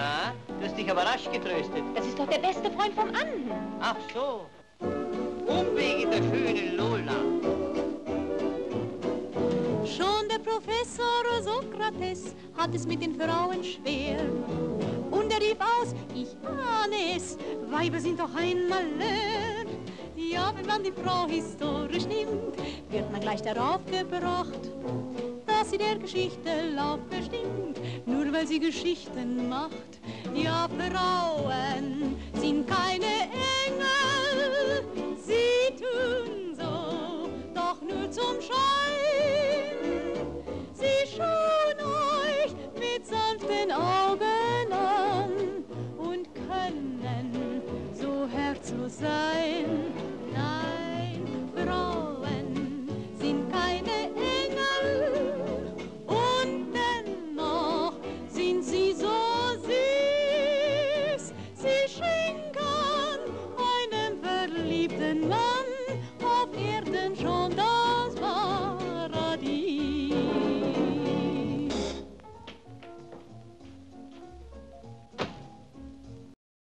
Na, du hast dich aber rasch getröstet. Das ist doch der beste Freund vom Anden. Ach so. Umweg in der schönen Lola. Schon der Professor Sokrates hat es mit den Frauen schwer. Und er rief aus, ich ahne es, Weiber sind doch ein Malheur. Ja, wenn man die Frau historisch nimmt, wird man gleich darauf gebracht, dass sie der Geschichte Lauf bestimmt, nur weil sie Geschichten macht. Ja, Frauen sind keine Engel, sie tun so, doch nur zum Schein.